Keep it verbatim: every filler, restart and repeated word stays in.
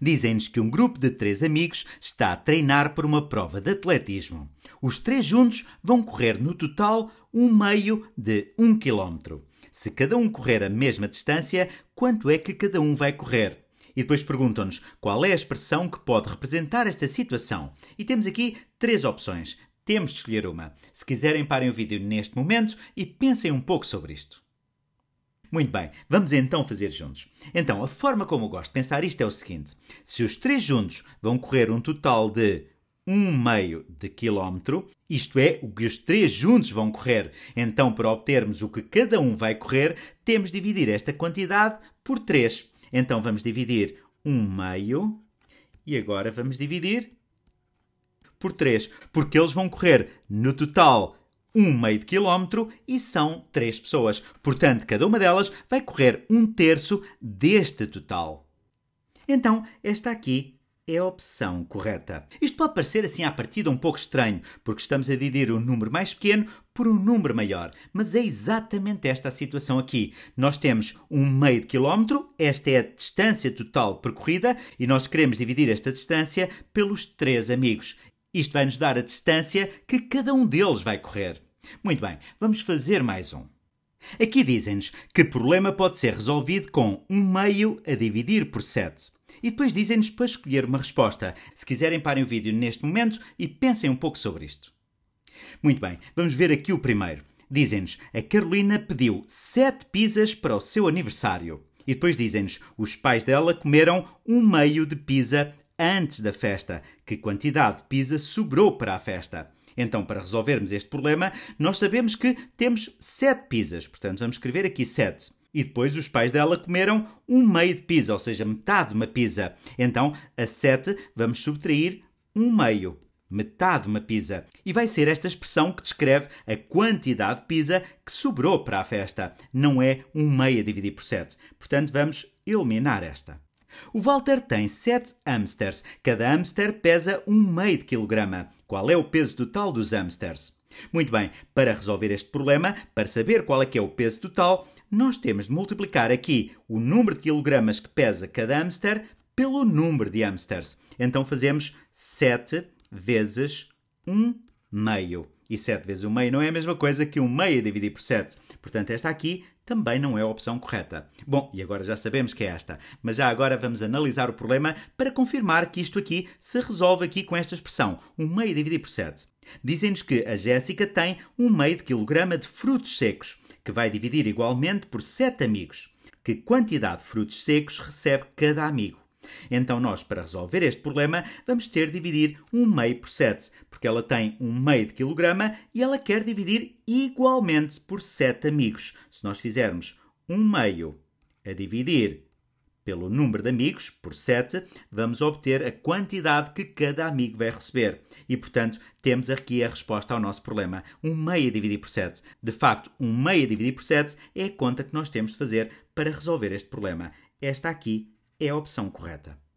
dizem-nos que um grupo de três amigos está a treinar para uma prova de atletismo. Os três juntos vão correr no total um meio de um quilómetro. Se cada um correr a mesma distância, quanto é que cada um vai correr? E depois perguntam-nos qual é a expressão que pode representar esta situação. E temos aqui três opções. Temos de escolher uma. Se quiserem, parem o vídeo neste momento e pensem um pouco sobre isto. Muito bem, vamos então fazer juntos. Então, a forma como eu gosto de pensar isto é o seguinte. Se os três juntos vão correr um total de um meio de quilómetro, isto é, o que os três juntos vão correr. Então, para obtermos o que cada um vai correr, temos de dividir esta quantidade por três. Então, vamos dividir um meio e agora vamos dividir por três, porque eles vão correr no total um meio de quilómetro e são três pessoas. Portanto, cada uma delas vai correr um terço deste total. Então, esta aqui é a opção correta. Isto pode parecer assim à partida um pouco estranho, porque estamos a dividir um número mais pequeno por um número maior. Mas é exatamente esta a situação aqui. Nós temos um meio de quilómetro, esta é a distância total percorrida, e nós queremos dividir esta distância pelos três amigos. Isto vai nos dar a distância que cada um deles vai correr. Muito bem, vamos fazer mais um. Aqui dizem-nos que o problema pode ser resolvido com um meio a dividir por sete. E depois dizem-nos para escolher uma resposta. Se quiserem, parem o vídeo neste momento e pensem um pouco sobre isto. Muito bem, vamos ver aqui o primeiro. Dizem-nos, a Carolina pediu sete pizzas para o seu aniversário. E depois dizem-nos, os pais dela comeram um meio de pizza antes da festa. Que quantidade de pizza sobrou para a festa? Então, para resolvermos este problema, nós sabemos que temos sete pizzas. Portanto, vamos escrever aqui sete. E depois os pais dela comeram um meio de pizza, ou seja, metade de uma pizza. Então, a sete vamos subtrair um meio. Metade de uma pizza. E vai ser esta expressão que descreve a quantidade de pizza que sobrou para a festa. Não é um meio a dividir por sete. Portanto, vamos eliminar esta. O Walter tem sete hamsters. Cada hamster pesa um meio de quilograma. Qual é o peso total dos hamsters? Muito bem, para resolver este problema, para saber qual é que é o peso total, nós temos de multiplicar aqui o número de quilogramas que pesa cada hamster pelo número de hamsters. Então fazemos sete vezes um meio. E sete vezes um meio não é a mesma coisa que um meio a dividir por sete. Portanto, esta aqui também não é a opção correta. Bom, e agora já sabemos que é esta. Mas já agora vamos analisar o problema para confirmar que isto aqui se resolve aqui com esta expressão. um meio a dividir por sete. Dizem-nos que a Jéssica tem um meio de quilograma de frutos secos, que vai dividir igualmente por sete amigos. Que quantidade de frutos secos recebe cada amigo? Então nós, para resolver este problema, vamos ter de dividir um meio por sete, porque ela tem um meio de quilograma e ela quer dividir igualmente por sete amigos. Se nós fizermos um meio a dividir pelo número de amigos, por sete, vamos obter a quantidade que cada amigo vai receber. E, portanto, temos aqui a resposta ao nosso problema. um meio a dividir por sete. De facto, um meio a dividir por sete é a conta que nós temos de fazer para resolver este problema. Esta aqui é a opção correta.